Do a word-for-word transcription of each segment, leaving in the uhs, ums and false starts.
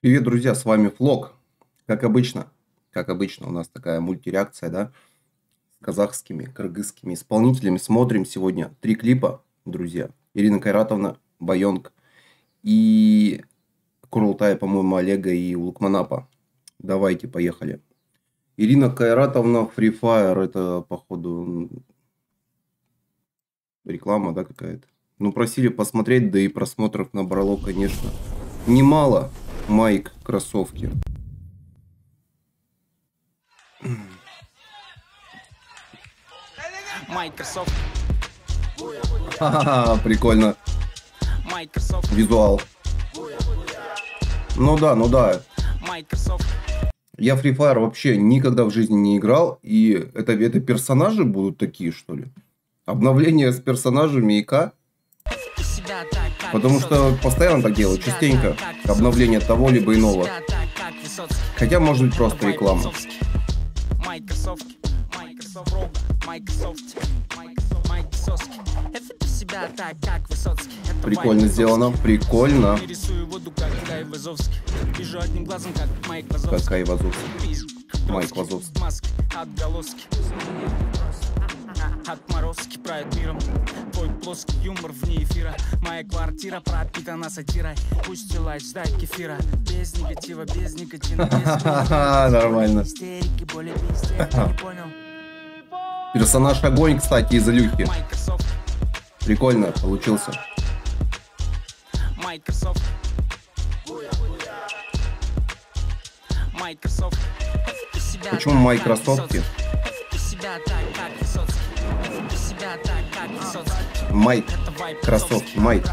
Привет, друзья, с вами Флок. Как обычно, как обычно у нас такая мультиреакция, да, с казахскими, кыргызскими исполнителями. Смотрим сегодня три клипа, друзья. Ирина Кайратовна, Байонг и Курултай, по-моему, Олега и Улукманапа. Давайте, поехали. Ирина Кайратовна, Free Fire, это, походу, реклама, да, какая-то. Ну, просили посмотреть, да и просмотров набрало, конечно, немало. Майк, кроссовки. Майк, кроссовки. Ха-ха-ха, прикольно. Майк, кроссовки. Визуал. Ну да, ну да. Майк, кроссовки. Я Free Fire вообще никогда в жизни не играл. И это, это персонажи будут такие, что ли? Обновление с персонажами ИК? Потому что постоянно так делают, частенько, обновление того либо иного. Хотя, может быть, просто реклама. Прикольно сделано, прикольно. Какая Вазовский. Майк Вазовский. Отморозки правят миром. Твой плоский юмор вне эфира. Моя квартира пропитана сатирой. Пусть лайк ждать кефира. Без негатива, без никотина. Нормально. Персонаж огонь, кстати, из Алюхи. Прикольно получился. Microsoft. Microsoft. Почему майкрософтки? Майк, кроссовки, майк.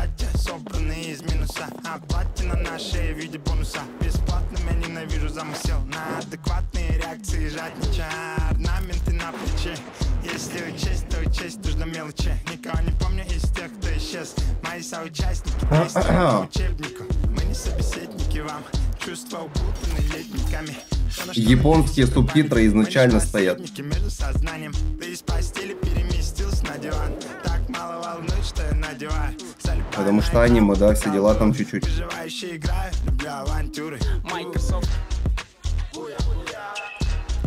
Японские субтитры изначально стоят. Потому что аниме, да, все дела там чуть-чуть.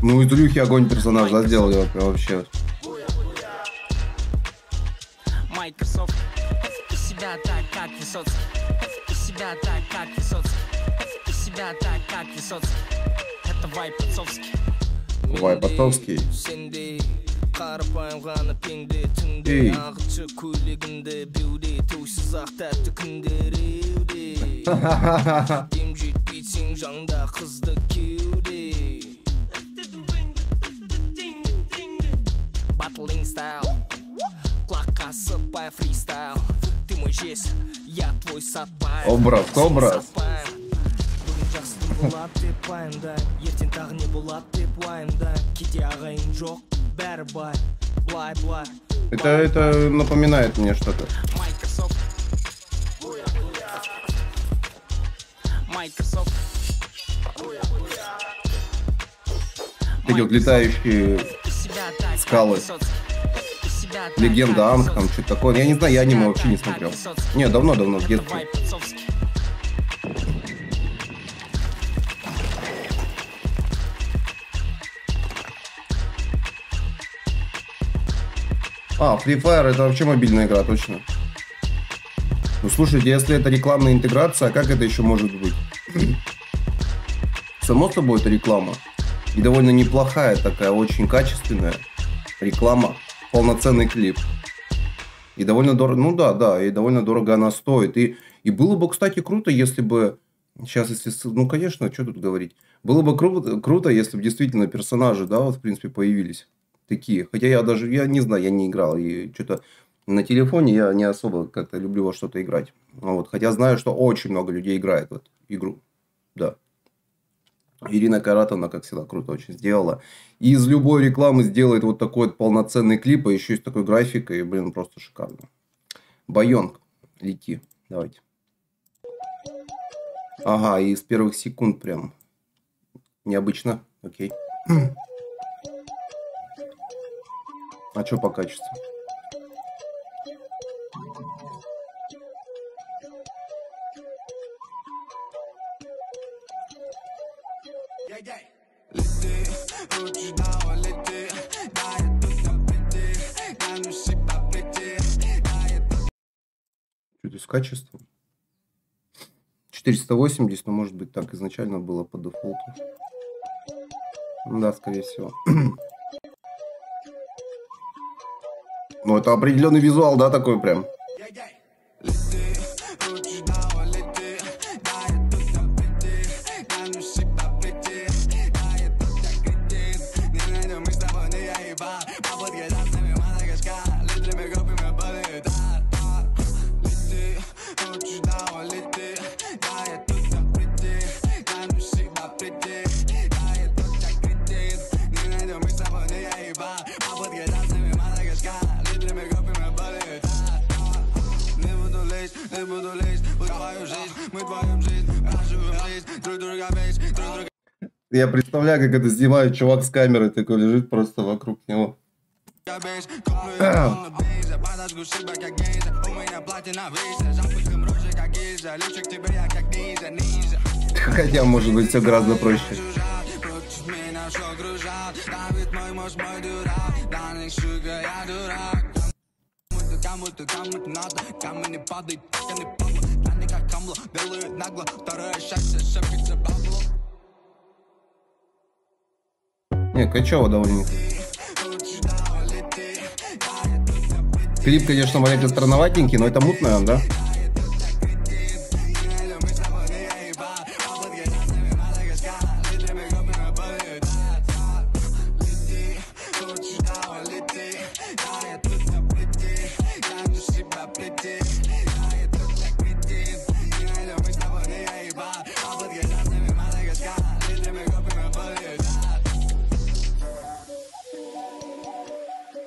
Ну и трюхи огонь персонаж, да, сделали вообще. Microsoft. Ты себя так, как Высоцкий. Ты себя так, как Высоцкий. Ты себя так, как Высоцкий. Это вайп отцовский. Вайп отцовский. Образ, образ. Это, это напоминает мне что-то. Эти вот летающие скалы. Легенда Анг, там что-то такое. Я не знаю, я аниме вообще не смотрел. Не, давно-давно, в детстве. А, Free Fire это вообще мобильная игра, точно. Ну слушайте, если это рекламная интеграция, как это еще может быть? Само собой, это реклама. И довольно неплохая такая, очень качественная реклама. Полноценный клип. И довольно дорого, ну да, да, и довольно дорого она стоит. И, и было бы, кстати, круто, если бы... Сейчас, если... Ну, конечно, что тут говорить. Было бы кру... круто, если бы действительно персонажи, да, вот, в принципе, появились. Такие. Хотя я даже, я не знаю, я не играл. И что-то на телефоне я не особо как-то люблю во что-то играть. Вот. Хотя знаю, что очень много людей играет в эту игру. Да. Ирина Кайратовна, как всегда, круто очень сделала. И из любой рекламы сделает вот такой вот полноценный клип, а еще и с такой графикой. Блин, просто шикарно. Байонг, лети. Давайте. Ага, и с первых секунд прям. Необычно. Окей. А что по качеству? Что-то с качеством. четыреста восемьдесят, но, может быть, так изначально было по дефолту. Да, скорее всего. Ну, это определенный визуал, да, такой прям. Я представляю, как это снимает чувак с камерой, такой лежит просто вокруг него. Хотя, может быть, все гораздо проще. Не, качево довольно. Клип, конечно, маленько странноватенький, но это мутное, да?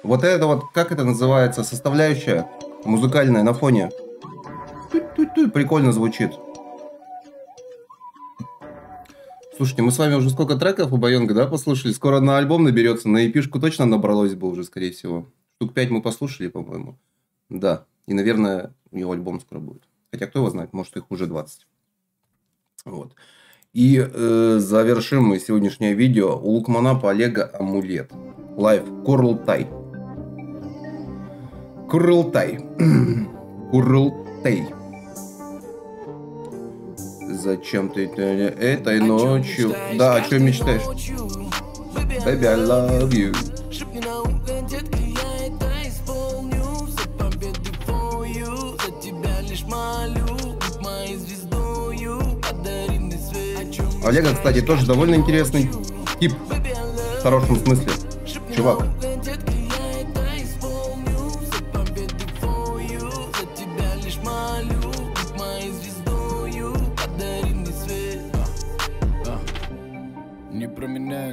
Вот это вот, как это называется, составляющая музыкальная на фоне. Ту-ту-ту, прикольно звучит. Слушайте, мы с вами уже сколько треков у Байонга, да, послушали? Скоро на альбом наберется, на эпишку точно набралось бы уже, скорее всего. Штук пять мы послушали, по-моему. Да, и, наверное, у него альбом скоро будет. Хотя, кто его знает, может, их уже двадцать. Вот. И э, завершим мы сегодняшнее видео. Улукманапа Олега «Амулет». Лайв Курултай. Курултай. Курултай. Зачем ты этой ночью? Да, о чем мечтаешь? Baby, I love you. Олега, кстати, тоже довольно интересный тип. В хорошем смысле. Чувак.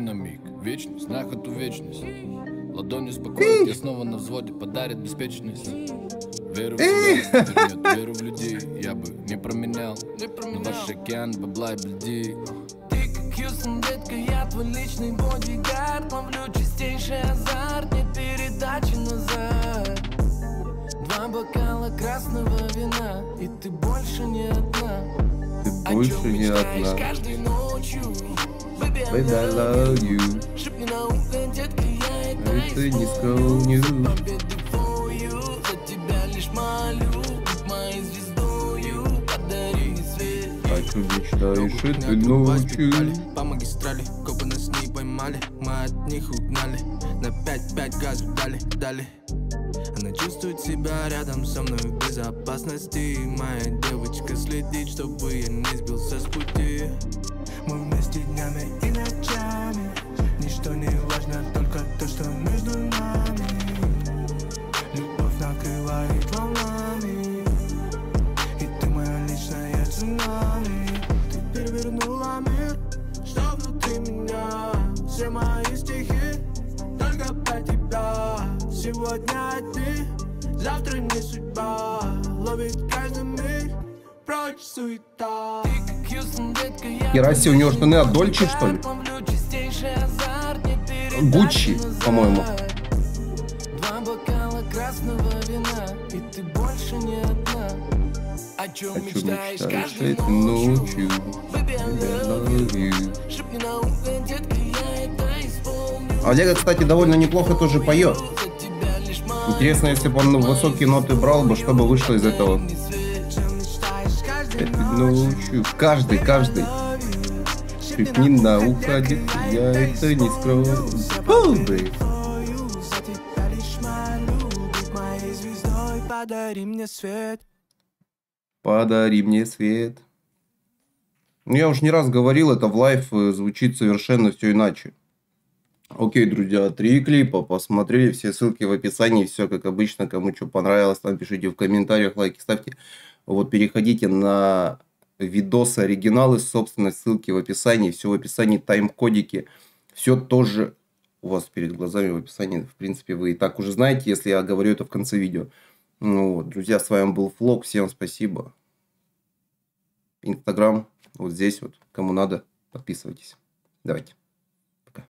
На миг, вечность, знак от вечность. Ладонью спокойно, я снова на взводе, подарит беспечность. Веру в себя, нет, веру в людей, я бы не променял. Но ваш океан, бабла и беди. Ты как Хьюстон, детка, я твой личный бодигард. Ловлю чистейший азарт, нет передачи назад. Два бокала красного вина, и ты больше не одна. Ты больше не одна. Каждой ночью. Baby, I love you. Это не склоню. Хочу мечтаешь этой ночью. По магистрали, копы нас не поймали. Мы от них угнали. На пять-пять газу дали, дали. Она чувствует себя рядом со мной в безопасности. Моя девочка следит, чтобы я не сбился с пути. Мы вместе днями и ночами. Ничто не важно, только то, что между нами. Любовь накрывает волнами. И ты моя личная цунами. Ты перевернула мир, что внутри меня. Все мои стихи только про тебя. Сегодня ты, завтра не судьба. Ловит каждый миг, прочь суета. Хераси, у него штаны от Dolce, что ли? Gucci, по-моему. Два бокала красного вина, и ты больше не одна. О чем мечтаешь каждой ночью? Олега, кстати, довольно неплохо тоже поет. Интересно, если бы он высокие ноты брал бы, что бы вышло из этого? Ну, каждый, каждый. Чуть не на уходит, я это не скрою. Балды. Подари мне свет. Подари мне свет. Ну, я уж не раз говорил, это в лайв звучит совершенно все иначе. Окей, друзья, три клипа посмотрели, все ссылки в описании, все как обычно, кому что понравилось, там пишите в комментариях, лайки ставьте. Вот переходите на видосы, оригиналы, собственно, ссылки в описании, все в описании, тайм-кодики, все тоже у вас перед глазами в описании, в принципе, вы и так уже знаете, если я говорю это в конце видео. Ну вот, друзья, с вами был Флок, всем спасибо. Инстаграм вот здесь вот, кому надо, подписывайтесь. Давайте.